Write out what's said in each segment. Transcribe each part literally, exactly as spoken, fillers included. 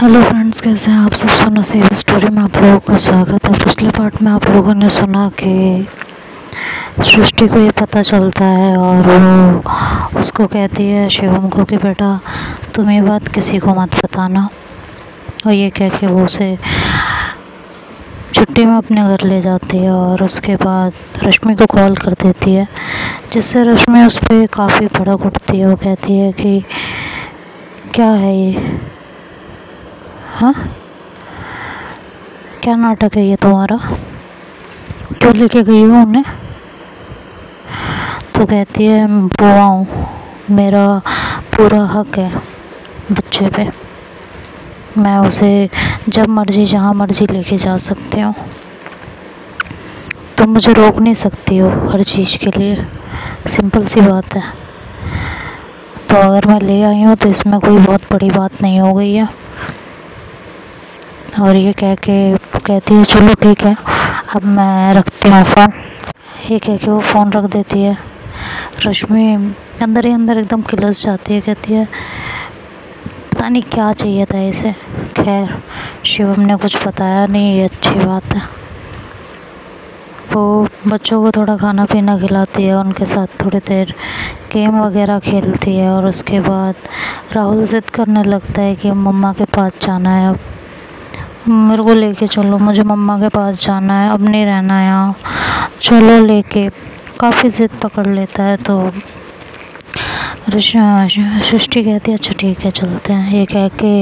Hello friends, कैसे हैं आप सब। सो नसीब स्टोरी में आप लोगों का स्वागत है। पिछले पार्ट में आप लोगों ने सुना कि सृष्टि को ये पता चलता है और वो उसको कहती है शिवम को कि बेटा तुम ये बात किसी को मत बताना, और ये कह के वो उसे छुट्टी में अपने घर ले जाती है। और उसके बाद रश्मि को कॉल कर देती है, जिससे रश्मि उस पर काफ़ी भड़क उठती है। वो कहती है कि क्या है ये, हाँ क्या नाटक है ये तुम्हारा, क्यों लेके गई हो उन्हें। तो कहती है बुआ हूँ, मेरा पूरा हक है बच्चे पे, मैं उसे जब मर्जी जहाँ मर्जी लेके जा सकती हूँ, तुम मुझे रोक नहीं सकती हो हर चीज़ के लिए, सिंपल सी बात है। तो अगर मैं ले आई हूँ तो इसमें कोई बहुत बड़ी बात नहीं हो गई है। और ये कह के कहती है चलो ठीक है अब मैं रखती हूँ फ़ोन। ये कह के वो फ़ोन रख देती है। रश्मि अंदर ही अंदर एकदम खिलस जाती है, कहती है पता नहीं क्या चाहिए था इसे। खैर शिवम ने कुछ बताया नहीं, ये अच्छी बात है। वो बच्चों को थोड़ा खाना पीना खिलाती है, उनके साथ थोड़ी देर गेम वगैरह खेलती है। और उसके बाद राहुल ज़िद करने लगता है कि मम्मा के पास जाना है, अब मेरे को लेके चलो, मुझे मम्मा के पास जाना है, अब नहीं रहना है यहाँ, चलो लेके। काफ़ी ज़िद पकड़ लेता है। तो सृष्टि कहती है अच्छा ठीक है चलते हैं। ये कह के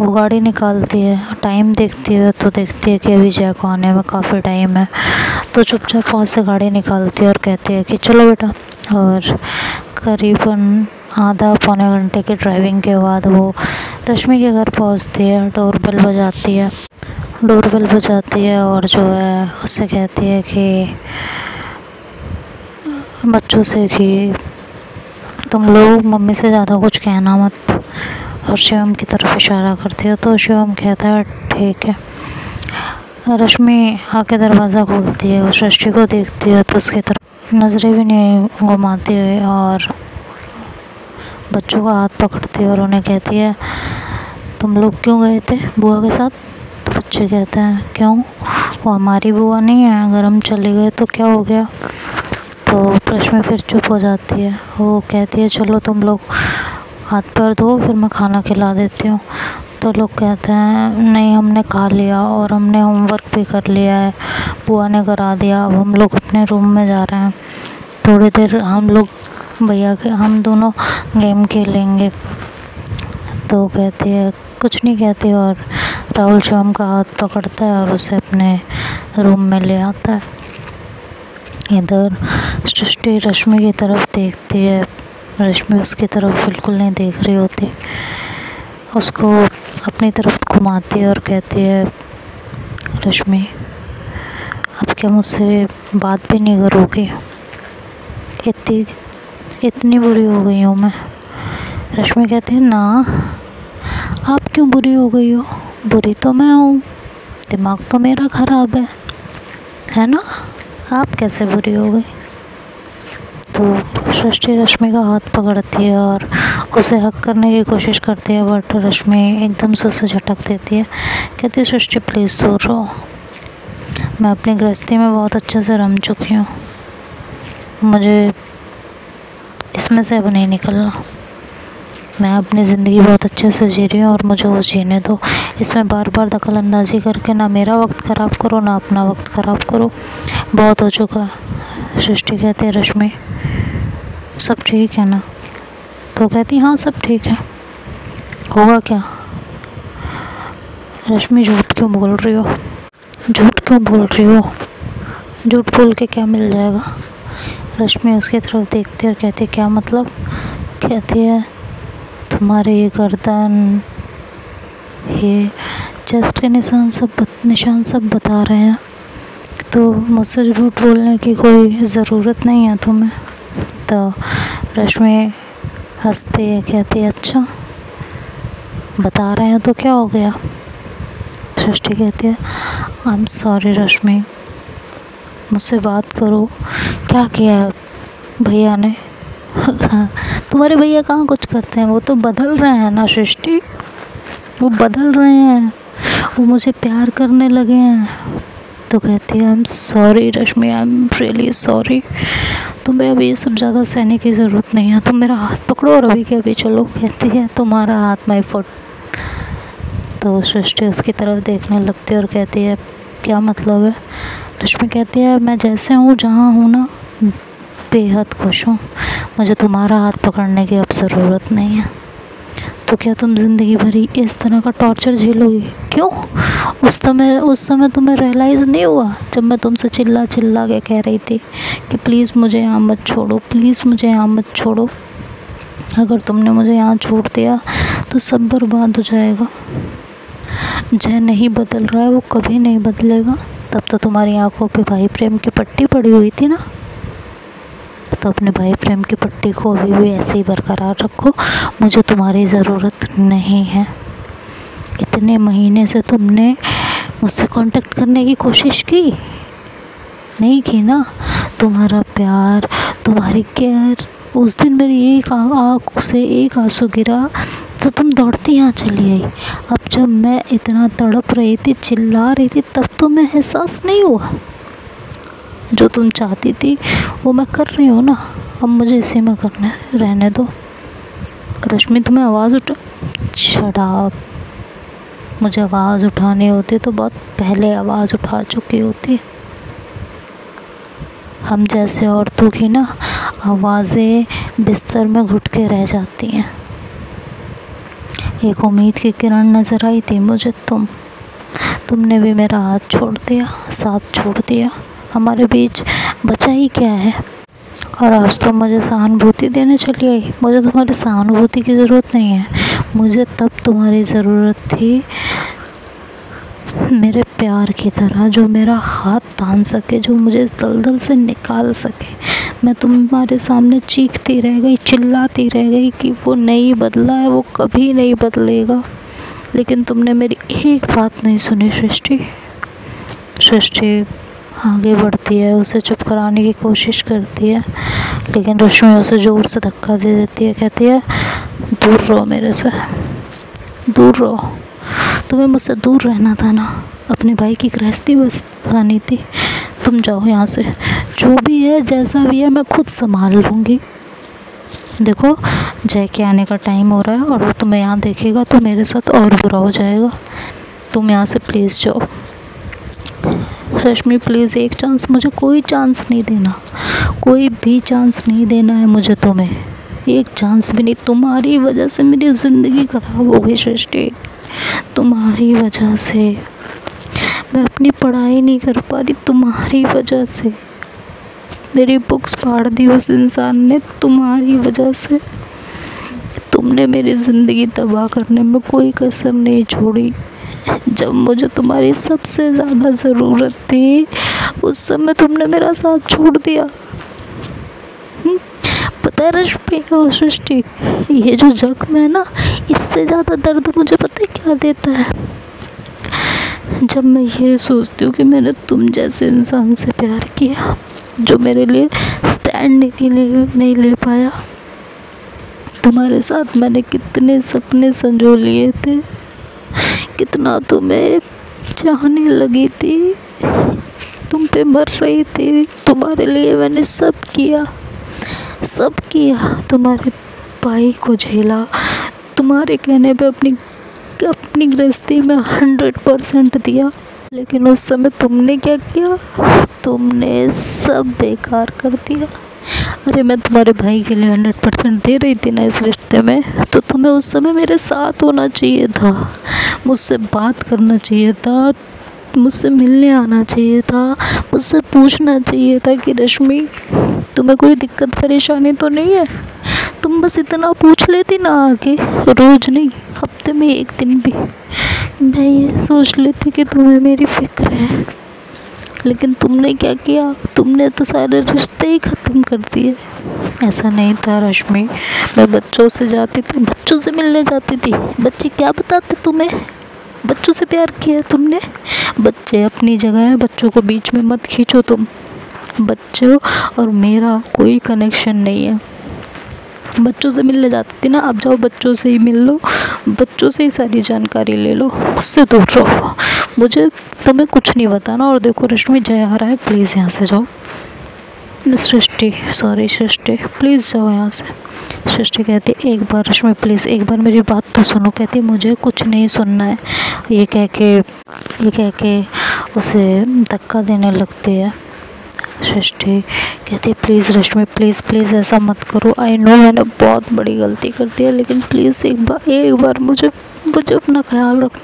वो गाड़ी निकालती है, टाइम देखती है तो देखती है कि अभी जय को आने में काफ़ी टाइम है। तो चुपचाप वहाँ से गाड़ी निकालती है और कहती है कि चलो बेटा। और करीबन आधा पौने घंटे की ड्राइविंग के बाद वो रश्मि के घर पहुंचती है। डोर बेल बजाती है डोर बेल बजाती है और जो है उससे कहती है कि बच्चों से कि तुम लोग मम्मी से ज़्यादा कुछ कहना मत, और शिवम की तरफ इशारा करती है। तो शिवम कहता है ठीक है। रश्मि आके दरवाज़ा खोलती है, वो सृष्टि को देखती है तो उसकी तरफ नज़रें भी नहीं घुमाती हुई, और बच्चों का हाथ पकड़ती है और उन्हें कहती है तुम लोग क्यों गए थे बुआ के साथ। तो बच्चे कहते हैं क्यों, वो हमारी बुआ नहीं है, अगर हम चले गए तो क्या हो गया। तो रश्मि फिर चुप हो जाती है। वो कहती है चलो तुम लोग हाथ पैर धो फिर मैं खाना खिला देती हूँ। तो लोग कहते हैं नहीं हमने खा लिया और हमने होमवर्क भी कर लिया है, बुआ ने करा दिया, अब हम लोग अपने रूम में जा रहे हैं, थोड़ी देर हम लोग भैया के हम दोनों गेम खेलेंगे। तो कहती है कुछ नहीं कहती, और राहुल शिवम का हाथ पकड़ता है और उसे अपने रूम में ले आता है। इधर सृष्टि रश्मि की तरफ देखती है, रश्मि उसकी तरफ बिल्कुल नहीं देख रही होती, उसको अपनी तरफ घुमाती है और कहती है रश्मि अब क्या मुझसे बात भी नहीं करोगी, इतनी इतनी बुरी हो गई हूँ मैं। रश्मि कहती है ना आप क्यों बुरी हो गई हो, बुरी तो मैं हूँ, दिमाग तो मेरा ख़राब है है ना, आप कैसे बुरी हो गई। तो सृष्टि रश्मि का हाथ पकड़ती है और उसे हक करने की कोशिश करती है, बट रश्मि एकदम से उसे झटक देती है। कहती है सृष्टि प्लीज़ दूर रहो, मैं अपनी गृहस्थी में बहुत अच्छे से रम चुकी हूँ, मुझे इसमें से अब नहीं निकलना, मैं अपनी ज़िंदगी बहुत अच्छे से जी रही हूँ और मुझे वो जीने दो, इसमें बार बार दखल अंदाजी करके ना मेरा वक्त ख़राब करो ना अपना वक्त ख़राब करो, बहुत हो चुका है। सृष्टि कहती है रश्मि सब ठीक है ना। तो कहती हाँ सब ठीक है, होगा क्या। रश्मि झूठ क्यों बोल रही हो, झूठ क्यों बोल रही हो, झूठ बोल के क्या मिल जाएगा। रश्मि उसकी तरफ देखती है और कहती है क्या मतलब। कहती है तुम्हारे ये गर्दन ये चेस्ट के निशान सब निशान सब बता रहे हैं, तो मुझसे झूठ बोलने की कोई ज़रूरत नहीं है तुम्हें। तो रश्मि हंसती है, कहती है अच्छा बता रहे हैं तो क्या हो गया। सृष्टि कहती है आई एम सॉरी रश्मि, मुझसे बात करो, क्या किया भैया ने। तुम्हारे भैया कहाँ कुछ करते हैं, वो तो बदल रहे हैं ना सृष्टि, वो बदल रहे हैं, वो मुझे प्यार करने लगे हैं। तो कहती है I am sorry Rashmi, I am really sorry, तुम्हें अभी ये सब ज़्यादा सहने की ज़रूरत नहीं है, तुम मेरा हाथ पकड़ो और अभी के अभी चलो। कहती है तुम्हारा हाथ माई फुट। तो सृष्टि उसकी तरफ देखने लगती है और कहती है क्या मतलब है। रश्मि कहती है मैं जैसे हूँ जहाँ हूँ ना बेहद खुश हूँ, मुझे तुम्हारा हाथ पकड़ने की अब ज़रूरत नहीं है। तो क्या तुम ज़िंदगी भरी इस तरह का टॉर्चर झेलोगी? क्यों? उस समय उस समय तुम्हें रियलाइज़ नहीं हुआ जब मैं तुमसे चिल्ला चिल्ला के कह रही थी कि प्लीज़ मुझे यहाँ मत छोड़ो, प्लीज़ मुझे यहाँ मत छोड़ो, अगर तुमने मुझे यहाँ छोड़ दिया तो सब बर्बाद हो जाएगा। जय नहीं बदल रहा है, वो कभी नहीं बदलेगा। तब तो तुम्हारी आंखों पे भाई प्रेम की पट्टी पड़ी हुई थी ना, तो अपने भाई प्रेम की पट्टी को अभी भी ऐसे ही बरकरार रखो, मुझे तुम्हारी ज़रूरत नहीं है। इतने महीने से तुमने मुझसे कांटेक्ट करने की कोशिश की नहीं की ना, तुम्हारा प्यार, तुम्हारी केयर। उस दिन मेरी एक आँख से एक आंसू गिरा तो तुम दौड़ती यहाँ चली आई। अब जब मैं इतना तड़प रही थी, चिल्ला रही थी, तब तुम्हें एहसास नहीं हुआ। जो तुम चाहती थी वो मैं कर रही हूँ ना, अब मुझे इसी में करने रहने दो। रश्मि तुम्हें आवाज़ उठा शराब, मुझे आवाज़ उठानी होती तो बहुत पहले आवाज़ उठा चुकी होती। हम जैसे औरतों की ना आवाज़ें बिस्तर में घुट के रह जाती हैं। एक उम्मीद की किरण नज़र आई थी मुझे तुम, तुमने भी मेरा हाथ छोड़ दिया, साथ छोड़ दिया, हमारे बीच बचा ही क्या है। और आज तो मुझे सहानुभूति देने चली आई, मुझे तुम्हारी सहानुभूति की ज़रूरत नहीं है, मुझे तब तुम्हारी ज़रूरत थी मेरे प्यार की तरह, जो मेरा हाथ तान सके, जो मुझे इस दलदल से निकाल सके। मैं तुम्हारे सामने चीखती रह गई, चिल्लाती रह गई कि वो नहीं बदला है, वो कभी नहीं बदलेगा, लेकिन तुमने मेरी एक बात नहीं सुनी सृष्टि। सृष्टि आगे बढ़ती है, उसे चुप कराने की कोशिश करती है, लेकिन रश्मि उसे ज़ोर से धक्का दे देती है। कहती है दूर रहो मेरे से, दूर रहो, तुम्हें मुझसे दूर रहना था ना, अपने भाई की गृहस्थी बसानी थी, तुम जाओ यहाँ से, जो भी है जैसा भी है मैं खुद संभाल लूँगी। देखो जय के आने का टाइम हो रहा है और वो तुम्हें यहाँ देखेगा तो मेरे साथ और बुरा हो जाएगा, तुम यहाँ से प्लीज़ जाओ। रश्मि प्लीज़ एक चांस, मुझे कोई चांस नहीं देना, कोई भी चांस नहीं देना है मुझे तुम्हें, एक चांस भी नहीं। तुम्हारी वजह से मेरी ज़िंदगी ख़राब हो गई सृष्टि, तुम्हारी वजह से मैं अपनी पढ़ाई नहीं कर पा रही, तुम्हारी वजह से मेरी बुक्स फाड़ दी उस इंसान ने, तुम्हारी वजह से तुमने मेरी ज़िंदगी तबाह करने में कोई कसर नहीं छोड़ी। जब मुझे तुम्हारी सबसे ज़्यादा ज़रूरत थी उस समय तुमने मेरा साथ छोड़ दिया। पता है रश्मि और सृष्टि, ये जो जख्म है ना, इससे ज़्यादा दर्द मुझे पता है क्या देता है, जब मैं ये सोचती हूँ कि मैंने तुम जैसे इंसान से प्यार किया जो मेरे लिए स्टैंड नहीं ले नहीं ले पाया। तुम्हारे साथ मैंने कितने सपने संजो लिए थे, कितना तुम्हें चाहने लगी थी, तुम पे मर रही थी, तुम्हारे लिए मैंने सब किया, सब किया, तुम्हारे भाई को झेला, तुम्हारे कहने पे अपनी अपनी गृहस्थी में हंड्रेड परसेंट दिया, लेकिन उस समय तुमने क्या किया, तुमने सब बेकार कर दिया। अरे मैं तुम्हारे भाई के लिए हंड्रेड परसेंट दे रही थी ना इस रिश्ते में, तो तुम्हें उस समय मेरे साथ होना चाहिए था, मुझसे बात करना चाहिए था, मुझसे मिलने आना चाहिए था, मुझसे पूछना चाहिए था कि रश्मि तुम्हें कोई दिक्कत परेशानी तो नहीं है। तुम बस इतना पूछ लेती ना आके, रोज़ नहीं, हफ्ते में एक दिन भी। मैं ये सोच लेती कि तुम्हें मेरी फिक्र है, लेकिन तुमने क्या किया, तुमने तो सारे रिश्ते ही ख़त्म कर दिए। ऐसा नहीं था रश्मि, मैं बच्चों से जाती थी, बच्चों से मिलने जाती थी, बच्चे क्या बताते तुम्हें, बच्चों से प्यार किया तुमने। बच्चे अपनी जगह है, बच्चों को बीच में मत खींचो तुम, बच्चों और मेरा कोई कनेक्शन नहीं है। बच्चों से मिलने जाती थी ना, अब जाओ बच्चों से ही मिल लो, बच्चों से ही सारी जानकारी ले लो, उससे दूर रहो, मुझे तुम्हें कुछ नहीं बताना। और देखो रश्मि जय आ रहा है, प्लीज़ यहाँ से जाओ। सृष्टि सॉरी सृष्टि प्लीज़ जाओ यहाँ से। सृष्टि कहती है एक बार रश्मि प्लीज़ एक बार मेरी बात तो सुनो। कहती मुझे कुछ नहीं सुनना है। ये कह के ये कह के उसे धक्का देने लगती है। सृष्टि कहती है प्लीज़ रश्मि प्लीज़ प्लीज़ ऐसा मत करो, आई नो मैंने बहुत बड़ी गलती कर दी है, लेकिन प्लीज़ एक बार एक बार मुझे मुझे अपना ख्याल रखना,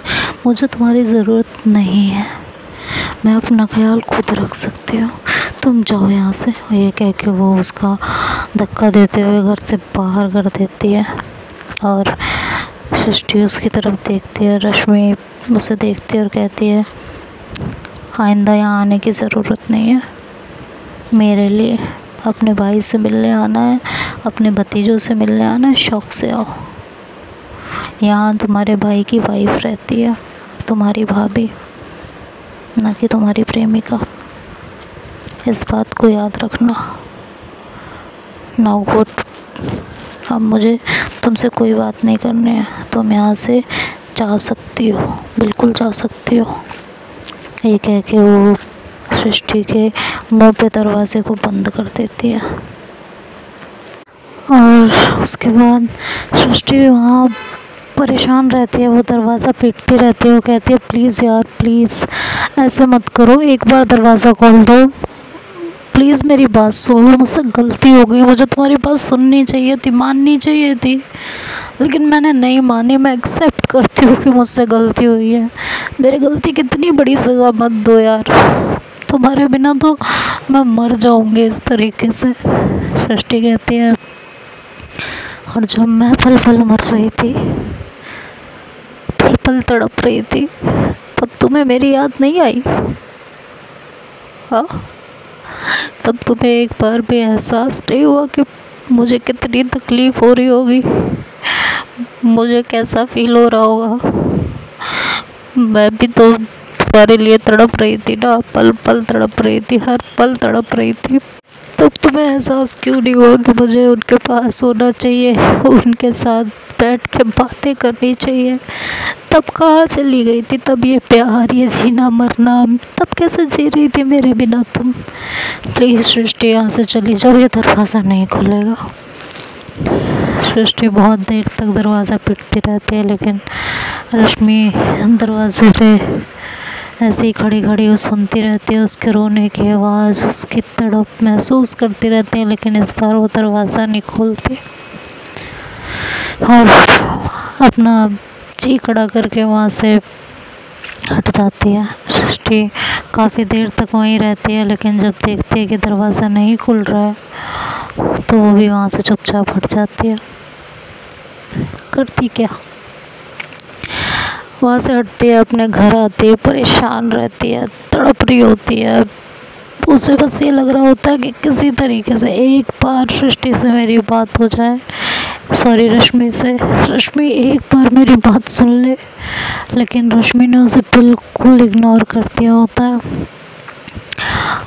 मुझे तुम्हारी ज़रूरत नहीं है, मैं अपना ख्याल खुद रख सकती हूँ, तुम जाओ यहाँ से। ये कह के वो उसका धक्का देते हुए घर से बाहर कर देती है। और सृष्टि उसकी तरफ देखती है, रश्मि उसे देखती है और कहती है आइंदा यहाँ आने की ज़रूरत नहीं है, मेरे लिए अपने भाई से मिलने आना है, अपने भतीजों से मिलने आना है, शौक़ से आओ। यहाँ तुम्हारे भाई की वाइफ रहती है, तुम्हारी भाभी, ना कि तुम्हारी प्रेमिका, इस बात को याद रखना। नाउ गुड, अब मुझे तुमसे कोई बात नहीं करनी है, तुम यहाँ से जा सकती हो, बिल्कुल जा सकती हो। ये कह के वो सृष्टि के मुंह पे दरवाजे को बंद कर देती है। और उसके बाद सृष्टि वहाँ परेशान रहती है, वो दरवाज़ा पीटती रहती है। वो कहती है प्लीज़ यार प्लीज़ ऐसे मत करो, एक बार दरवाज़ा खोल दो, प्लीज़ मेरी बात सुनो, मुझसे गलती हो गई, मुझे तुम्हारी बात सुननी चाहिए थी, माननी चाहिए थी, लेकिन मैंने नहीं मानी। मैं एक्सेप्ट करती हूँ कि मुझसे गलती हुई है, मेरी गलती कितनी बड़ी सज़ा मत दो यार, तुम्हारे बिना तो मैं मर जाऊँगी इस तरीके से। सृष्टि कहती है और जब मैं पल पल मर रही थी, पल पल तड़प रही थी, तब तुम्हें मेरी याद नहीं आई? हाँ, तब तुम्हें एक बार भी एहसास नहीं हुआ कि मुझे कितनी तकलीफ़ हो रही होगी, मुझे कैसा फील हो रहा होगा। मैं भी तो तुम्हारे लिए तड़प रही थी ना, पल पल तड़प रही थी, हर पल तड़प रही थी, तब तुम्हें एहसास क्यों नहीं हुआ कि मुझे उनके पास होना चाहिए, उनके साथ बैठ के बातें करनी चाहिए? तब कहाँ चली गई थी? तब ये प्यार, ये जीना मरना, तब कैसे जी रही थी मेरे बिना तुम? प्लीज़ सृष्टि यहाँ से चली जाओ, ये दरवाज़ा नहीं खुलेगा। सृष्टि बहुत देर तक दरवाज़ा पीटती रहती है, लेकिन रश्मि दरवाजे पे ऐसे ही खड़ी खड़ी वो सुनती रहती है, उसके रोने की आवाज़, उसकी तड़प महसूस करती रहती है, लेकिन इस बार वो दरवाज़ा नहीं खोलती और अपना चीखड़ा करके वहाँ से हट जाती है। सृष्टि काफ़ी देर तक वहीं रहती है, लेकिन जब देखती है कि दरवाज़ा नहीं खुल रहा है तो वो भी वहाँ से चुपचाप हट जाती है। करती क्या, वहाँ से हटती है, अपने घर आती है, परेशान रहती है, तड़प रही होती है, उसे बस ये लग रहा होता है कि किसी तरीके से एक बार सृष्टि से मेरी बात हो जाए, सॉरी रश्मि से, रश्मि एक बार मेरी बात सुन ले, लेकिन रश्मि ने उसे बिल्कुल इग्नोर कर दिया होता है।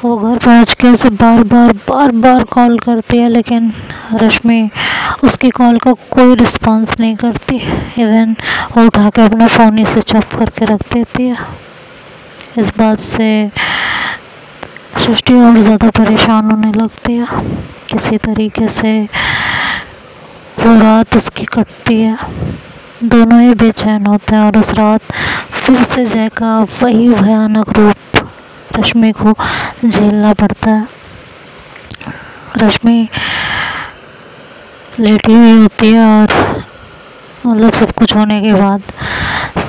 वो घर पहुँच के उसे बार बार बार बार कॉल करती है, लेकिन रश्मि उसकी कॉल का कोई रिस्पांस नहीं करती, इवन वो उठा के अपना फ़ोन ही स्विच ऑफ करके रख देती है। इस बात से सृष्टि और ज़्यादा परेशान होने लगती है। किसी तरीके से वो रात उसकी कटती है, दोनों ही बेचैन होते हैं और उस रात फिर से जय का वही भयानक रूप रश्मि को झेलना पड़ता है। रश्मि लेटी हुई होती है और मतलब सब कुछ होने के बाद,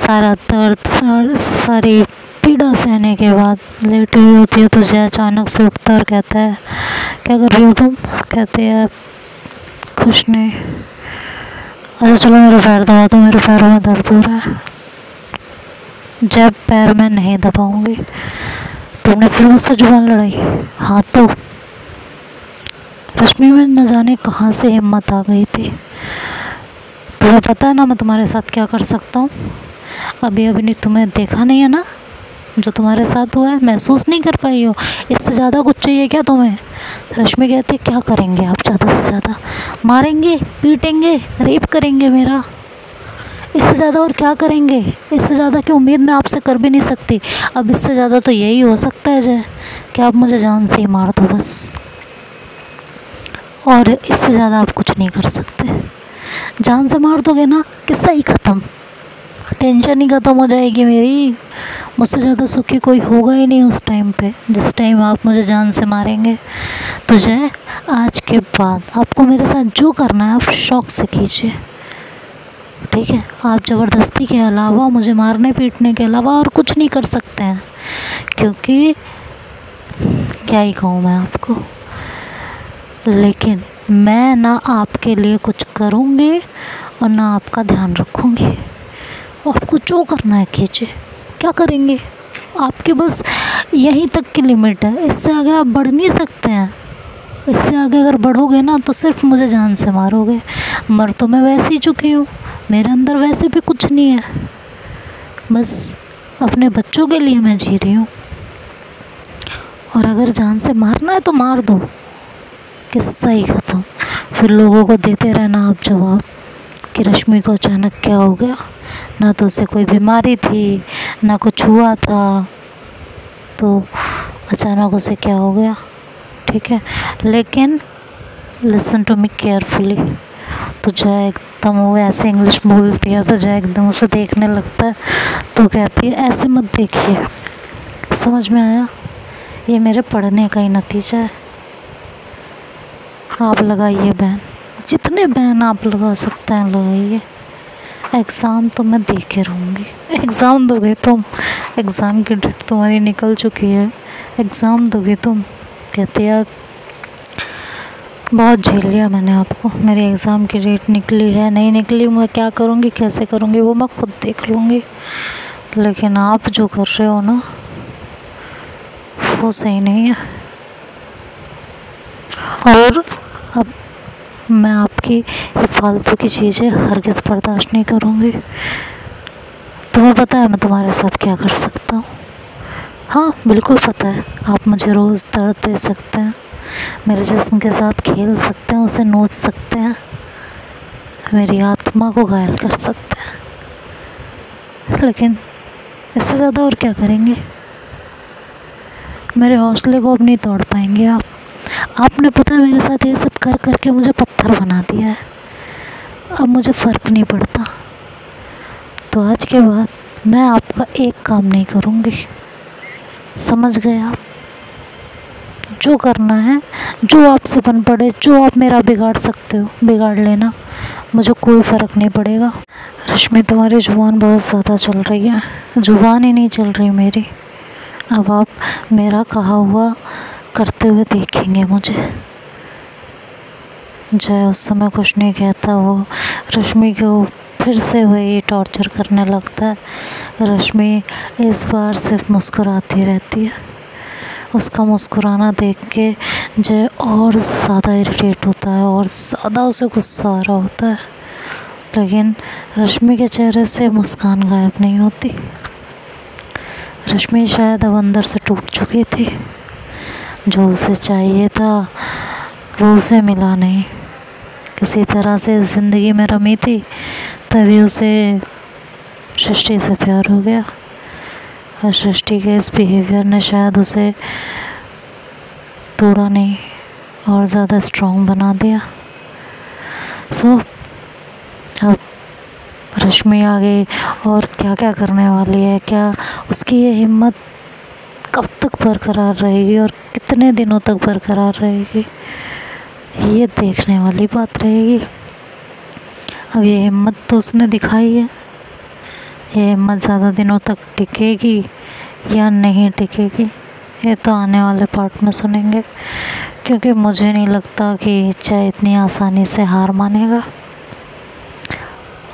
सारा दर्द सार, सारी पीड़ा सहने के बाद लेटी हुई होती है तो जय अचानक से उठता है और कहता है क्या कर रही हो तुम? कहते हैं कुछ नहीं। अच्छा चलो मेरे पैर दबा दो, मेरे पैरों में दर्द हो रहा है। जय पैर में नहीं दबाऊंगी, तुमने फिर मुझसे जुबान लड़ाई। हाँ तो रश्मि में न जाने कहाँ से हिम्मत आ गई थी, तुम्हें पता है ना मैं तुम्हारे साथ क्या कर सकता हूँ, अभी अभी नहीं तुम्हें देखा नहीं है ना जो तुम्हारे साथ हुआ है, महसूस नहीं कर पाई हो, इससे ज़्यादा कुछ चाहिए क्या तुम्हें? रश्मि कहती क्या करेंगे आप, ज़्यादा से ज़्यादा मारेंगे, पीटेंगे, रेप करेंगे मेरा, इससे ज़्यादा और क्या करेंगे, इससे ज़्यादा की उम्मीद मैं आपसे कर भी नहीं सकती, अब इससे ज़्यादा तो यही हो सकता है जय कि आप मुझे जान से ही मार दो बस, और इससे ज़्यादा आप कुछ नहीं कर सकते। जान से मार दोगे ना किस्सा ही ख़त्म, टेंशन ही ख़त्म हो जाएगी मेरी, मुझसे ज़्यादा सुखी कोई होगा ही नहीं उस टाइम पे जिस टाइम आप मुझे जान से मारेंगे। तो जय आज के बाद आपको मेरे साथ जो करना है आप शौक से कीजिए, ठीक है, आप ज़बरदस्ती के अलावा, मुझे मारने पीटने के अलावा और कुछ नहीं कर सकते हैं, क्योंकि क्या ही कहूँ मैं आपको, लेकिन मैं ना आपके लिए कुछ करूँगी और ना आपका ध्यान रखूँगी, आपको जो करना है कीजिए, क्या करेंगे, आपके बस यहीं तक की लिमिट है, इससे आगे आप बढ़ नहीं सकते हैं, इससे आगे अगर बढ़ोगे ना तो सिर्फ मुझे जान से मारोगे, मर तो मैं वैसे ही चुकी हूँ, मेरे अंदर वैसे भी कुछ नहीं है, बस अपने बच्चों के लिए मैं जी रही हूँ, और अगर जान से मारना है तो मार दो, किस्सा ही ख़त्म। फिर लोगों को देते रहना आप जवाब कि रश्मि को अचानक क्या हो गया, ना तो उसे कोई बीमारी थी ना कुछ हुआ था, तो अचानक उसे क्या हो गया, ठीक है, लेकिन लिसन टू मी केयरफुली। तो जय एकदम वो ऐसे इंग्लिश बोलती है तो जय एकदम उसे देखने लगता है, तो कहती है ऐसे मत देखिए, समझ में आया, ये मेरे पढ़ने का ही नतीजा है, आप लगाइए बैन, जितने बैन आप लगा सकते हैं लगाइए, एग्ज़ाम तो मैं दे के रहूँगी, एग्ज़ाम दोगे तुम, एग्ज़ाम की डेट तुम्हारी निकल चुकी है, एग्ज़ाम दोगे तुम, कहते यार बहुत झेल लिया मैंने आपको, मेरी एग्ज़ाम की डेट निकली है नहीं निकली मैं क्या करूँगी कैसे करूँगी वो मैं खुद देख लूँगी, लेकिन आप जो कर रहे हो ना वो सही नहीं है, और अब मैं आपकी ये फालतू की चीज़ें हरगिज़ बर्दाश्त नहीं करूँगी। तुम्हें पता है मैं तुम्हारे साथ क्या कर सकता हूँ, हाँ बिल्कुल पता है, आप मुझे रोज़ दर्द दे सकते हैं, मेरे जिस्म के साथ खेल सकते हैं, उसे नोच सकते हैं, मेरी आत्मा को घायल कर सकते हैं, लेकिन इससे ज़्यादा और क्या करेंगे, मेरे हौसले को अब नहीं तोड़ पाएंगे आप, आपने पता है मेरे साथ ये सब कर कर के मुझे पत्थर बना दिया है, अब मुझे फ़र्क नहीं पड़ता, तो आज के बाद मैं आपका एक काम नहीं करूँगी, समझ गए आप, जो करना है जो आपसे बन पड़े, जो आप मेरा बिगाड़ सकते हो बिगाड़ लेना, मुझे कोई फ़र्क नहीं पड़ेगा। रश्मि तुम्हारी जुबान बहुत ज़्यादा चल रही है, जुबान ही नहीं चल रही मेरी, अब आप मेरा कहा हुआ करते हुए देखेंगे मुझे। जय उस समय कुछ नहीं कहता, वो रश्मि को फिर से वही टॉर्चर करने लगता है, रश्मि इस बार सिर्फ मुस्कुराती रहती है, उसका मुस्कुराना देख के जय और ज़्यादा इरिटेट होता है और ज़्यादा उसे गुस्सा आ रहा होता है, लेकिन रश्मि के चेहरे से मुस्कान गायब नहीं होती, रश्मि शायद अब अंदर से टूट चुकी थी, जो उसे चाहिए था वो उसे मिला नहीं, किसी तरह से ज़िंदगी में रमी थी तभी उसे सृष्टि से प्यार हो गया, और सृष्टि के इस बिहेवियर ने शायद उसे तोड़ा नहीं और ज़्यादा स्ट्रॉन्ग बना दिया। सो अब रश्मि आगे और क्या क्या करने वाली है, क्या उसकी ये हिम्मत कब तक बरकरार रहेगी और कितने दिनों तक बरकरार रहेगी, ये देखने वाली बात रहेगी। अब ये हिम्मत तो उसने दिखाई है, ये हिम्मत ज़्यादा दिनों तक टिकेगी या नहीं टिकेगी ये तो आने वाले पार्ट में सुनेंगे, क्योंकि मुझे नहीं लगता कि चाहे इतनी आसानी से हार मानेगा,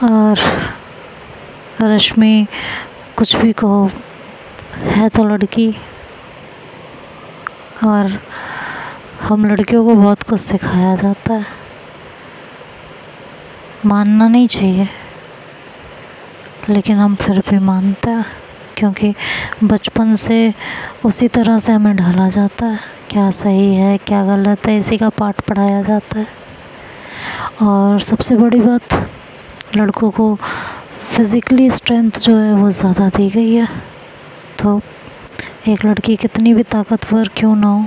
और रश्मि कुछ भी कहो है तो लड़की, और हम लड़कियों को बहुत कुछ सिखाया जाता है, मानना नहीं चाहिए लेकिन हम फिर भी मानते हैं, क्योंकि बचपन से उसी तरह से हमें ढाला जाता है, क्या सही है क्या गलत है इसी का पाठ पढ़ाया जाता है। और सबसे बड़ी बात, लड़कों को फिज़िकली स्ट्रेंथ जो है वो ज़्यादा दी गई है। तो एक लड़की कितनी भी ताकतवर क्यों ना हो,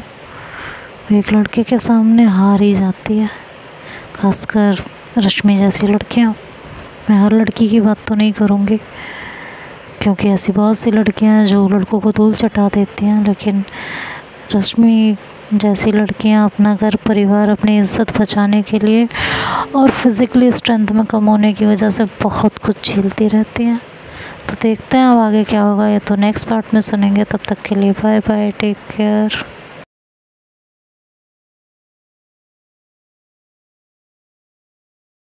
एक लड़के के सामने हार ही जाती है, खासकर रश्मि जैसी लड़कियां। मैं हर लड़की की बात तो नहीं करूंगी क्योंकि ऐसी बहुत सी लड़कियां हैं जो लड़कों को धूल चटा देती हैं, लेकिन रश्मि जैसी लड़कियां अपना घर परिवार अपनी इज्जत बचाने के लिए और फिज़िकली स्ट्रेंथ में कम होने की वजह से बहुत कुछ झेलती रहती हैं। तो देखते हैं अब आगे क्या होगा, ये तो नेक्स्ट पार्ट में सुनेंगे। तब तक के लिए बाय बाय, टेक केयर।